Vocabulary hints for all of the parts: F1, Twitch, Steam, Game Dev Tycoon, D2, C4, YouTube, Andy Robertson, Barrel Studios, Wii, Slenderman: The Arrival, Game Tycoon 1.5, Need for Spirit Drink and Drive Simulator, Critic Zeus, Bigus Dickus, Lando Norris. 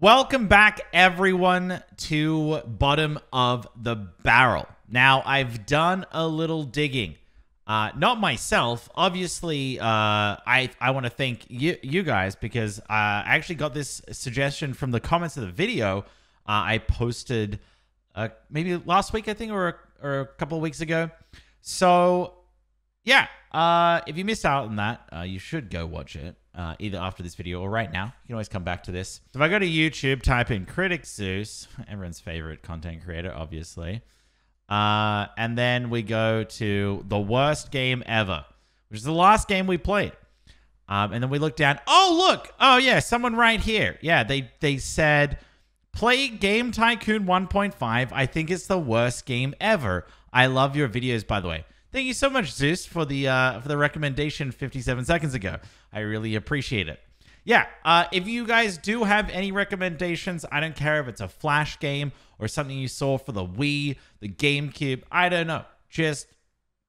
Welcome back, everyone, to Bottom of the Barrel. Now, I've done a little digging. Not myself. Obviously, I want to thank you guys because I actually got this suggestion from the comments of the video I posted maybe last week, I think, or a couple of weeks ago. So, yeah, if you missed out on that, you should go watch it. Either after this video or right now. You can always come back to this. So if I go to YouTube, type in Critic Zeus, everyone's favorite content creator, obviously. And then we go to the worst game ever, which is the last game we played. And then we look down. Oh, look. Oh, yeah. Someone right here. Yeah, they said, play Game Tycoon 1.5. I think it's the worst game ever. I love your videos, by the way. Thank you so much, Zeus, for the recommendation 57 seconds ago. I really appreciate it. Yeah, if you guys do have any recommendations, I don't care if it's a Flash game or something you saw for the Wii, the GameCube, I don't know. Just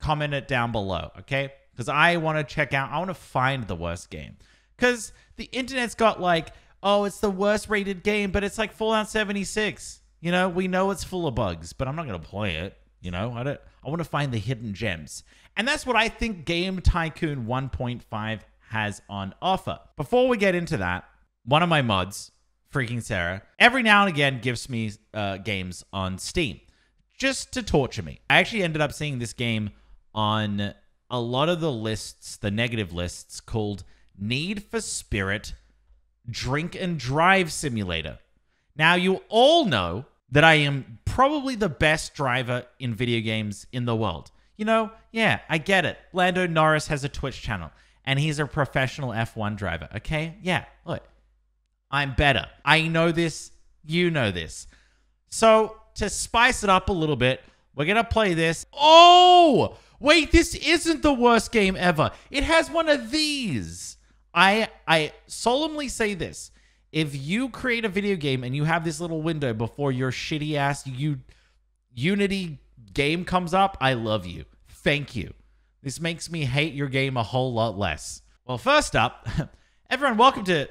comment it down below, okay? Because I want to check out, I want to find the worst game. Because the internet's got like, oh, it's the worst rated game, but it's like Fallout 76. You know, we know it's full of bugs, but I'm not going to play it. You know, I want to find the hidden gems. And that's what I think Game Tycoon 1.5 has on offer. Before we get into that, one of my mods, freaking Sarah, every now and again gives me games on Steam just to torture me. I actually ended up seeing this game on a lot of the lists, the negative lists, called Need for Spirit Drink and Drive Simulator. Now, you all know that I am probably the best driver in video games in the world. You know, yeah, I get it. Lando Norris has a Twitch channel, and he's a professional F1 driver, okay? Yeah, look, I'm better. I know this. You know this. So, to spice it up a little bit, we're going to play this. Oh, wait, this isn't the worst game ever. It has one of these. I solemnly say this. If you create a video game and you have this little window before your shitty ass Unity game comes up, I love you. Thank you. This makes me hate your game a whole lot less. Well, first up, everyone, welcome to...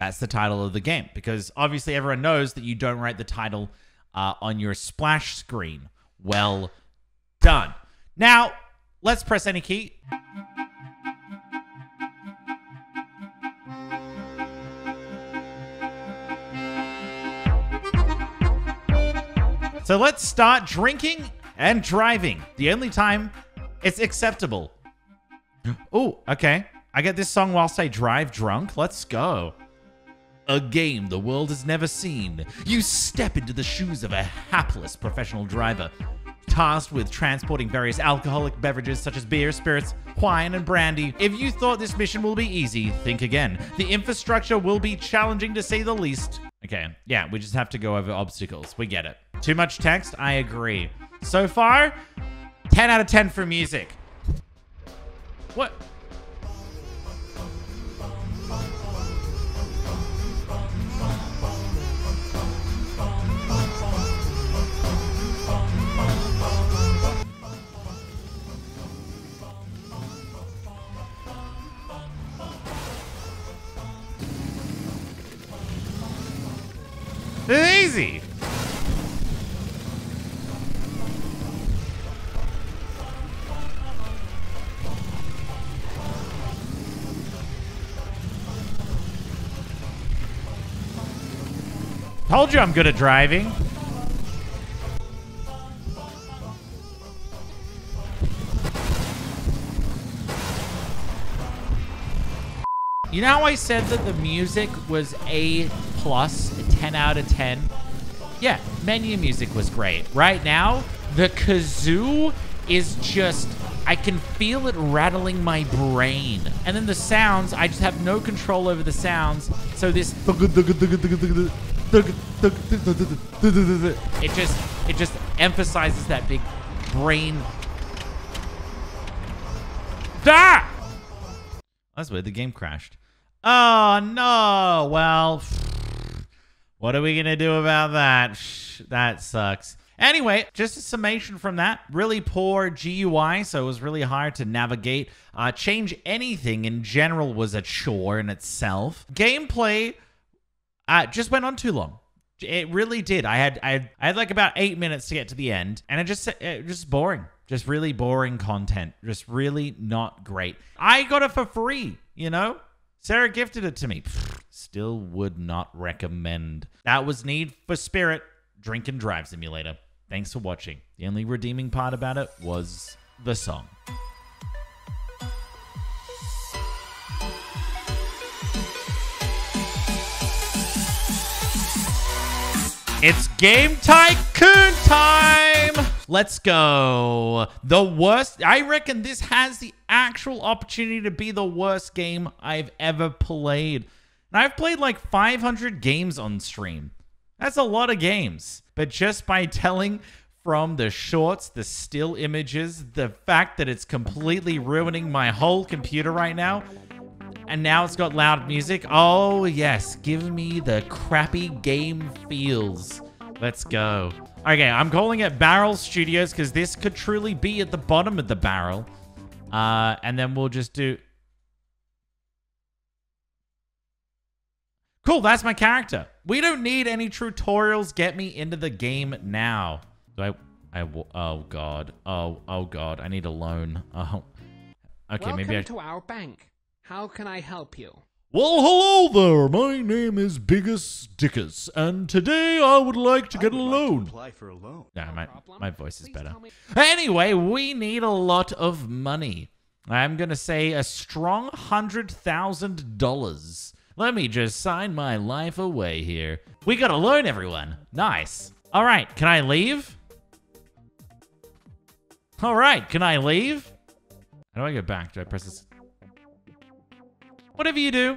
That's the title of the game, because obviously everyone knows that you don't write the title on your splash screen. Well done. Now, let's press any key. So let's start drinking and driving. The only time it's acceptable. Oh, okay. I get this song whilst I drive drunk. Let's go. A game the world has never seen. You step into the shoes of a hapless professional driver, tasked with transporting various alcoholic beverages such as beer, spirits, wine, and brandy. If you thought this mission will be easy, think again. The infrastructure will be challenging, to say the least. Okay, yeah, we just have to go over obstacles. We get it. Too much text? I agree. So far, 10 out of 10 for music. What? It's easy. Told you I'm good at driving. You know how I said that the music was A+, a 10 out of 10? Yeah, menu music was great. Right now, the kazoo is just, I can feel it rattling my brain. And then the sounds, I just have no control over the sounds. So this... It just emphasizes that big brain. Ah! That's weird. The game crashed. Oh, no. Well, what are we going to do about that? That sucks. Anyway, just a summation from that. Really poor GUI, so it was really hard to navigate. Change anything in general was a chore in itself. Gameplay just went on too long. It really did. I had like about 8 minutes to get to the end, and it just boring. Just really boring content. Just really not great. I got it for free, you know? Sarah gifted it to me. Still would not recommend. That was Need for Spirit Drink and Drive Simulator. Thanks for watching. The only redeeming part about it was the song. It's Game Tycoon time! Let's go. The worst. I reckon this has the actual opportunity to be the worst game I've ever played. And I've played like 500 games on stream. That's a lot of games. But just by telling from the shorts, the still images, the fact that it's completely ruining my whole computer right now, and now it's got loud music. Oh yes, give me the crappy game feels. Let's go. Okay, I'm calling it Barrel Studios because this could truly be at the bottom of the barrel. And then we'll just do... Cool, that's my character. We don't need any tutorials. Get me into the game now. Do I... Oh God. Oh God. I need a loan. Oh. Okay, welcome maybe I... to our bank. How can I help you? Well, hello there. My name is Bigus Dickus, and today I would like to get a loan. Apply for a loan. Yeah, my voice is better. Anyway, we need a lot of money. I'm going to say a strong $100,000. Let me just sign my life away here. We got a loan, everyone. Nice. All right, can I leave? All right, can I leave? How do I go back? Do I press this? Whatever you do,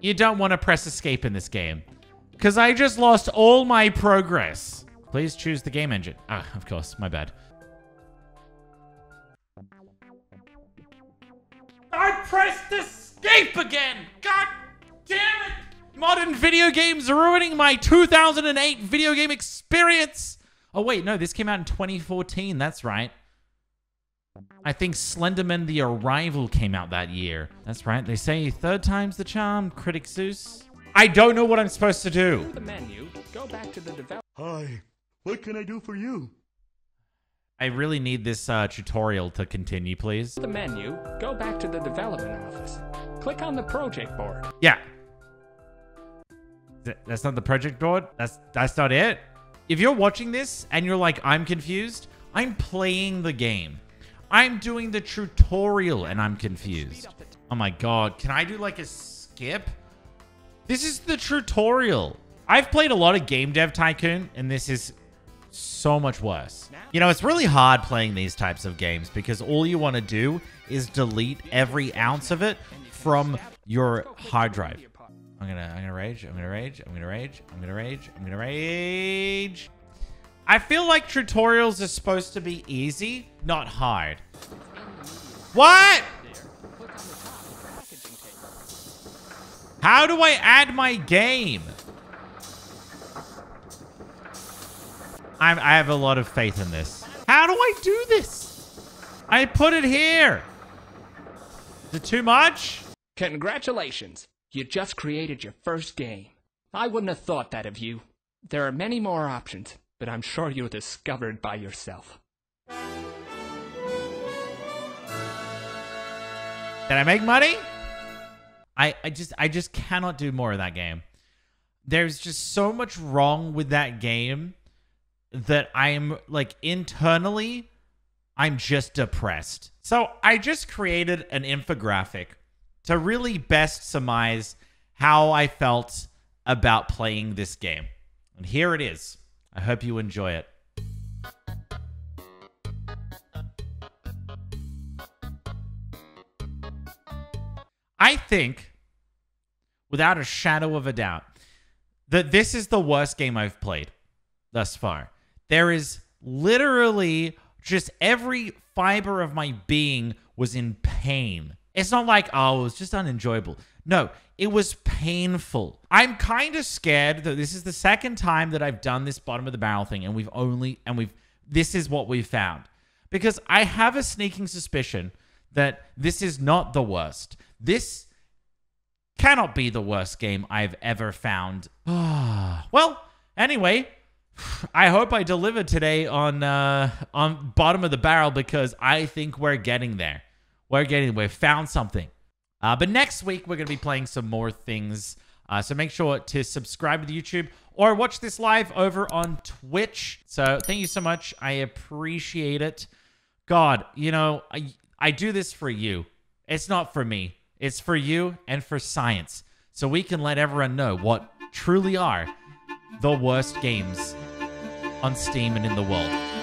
you don't want to press escape in this game. Because I just lost all my progress. Please choose the game engine. Ah, of course. My bad. I pressed escape again! God damn it! Modern video games are ruining my 2008 video game experience! Oh, wait. No, this came out in 2014. That's right. I think Slenderman: The Arrival came out that year. That's right. They say third time's the charm, Critic Zeus. I don't know what I'm supposed to do. The menu, go back to the develop. Hi, what can I do for you? I really need this tutorial to continue, please. The menu, go back to the development office. Click on the project board. Yeah. That's not the project board? That's not it? If you're watching this and you're like, I'm confused, I'm playing the game. I'm doing the tutorial and I'm confused. Oh my God. Can I do like a skip? This is the tutorial. I've played a lot of Game Dev Tycoon and this is so much worse. You know, it's really hard playing these types of games because all you want to do is delete every ounce of it from your hard drive. I'm gonna rage. I'm gonna rage. I'm gonna rage. I'm gonna rage. I'm gonna rage. I feel like tutorials are supposed to be easy, not hard. What? How do I add my game? I have a lot of faith in this. How do I do this? I put it here. Is it too much? Congratulations. You just created your first game. I wouldn't have thought that of you. There are many more options, but I'm sure you'll discover it by yourself. Did I make money? I just cannot do more of that game. There's just so much wrong with that game that I'm like internally, I'm just depressed. So I just created an infographic to really best surmise how I felt about playing this game. And here it is. I hope you enjoy it. I think, without a shadow of a doubt, that this is the worst game I've played thus far. There is literally just every fiber of my being was in pain. It's not like, oh, it was just unenjoyable. No, it was painful. I'm kind of scared that this is the second time that I've done this bottom of the barrel thing, and this is what we've found. Because I have a sneaking suspicion that this is not the worst. This Cannot be the worst game I've ever found. Well, anyway, I hope I delivered today on Bottom of the Barrel, because I think we're getting there. We've found something. But next week, we're going to be playing some more things. So make sure to subscribe to YouTube or watch this live over on Twitch. So thank you so much. I appreciate it. God, you know, I do this for you. It's not for me. It's for you and for science. So we can let everyone know what truly are the worst games on Steam and in the world.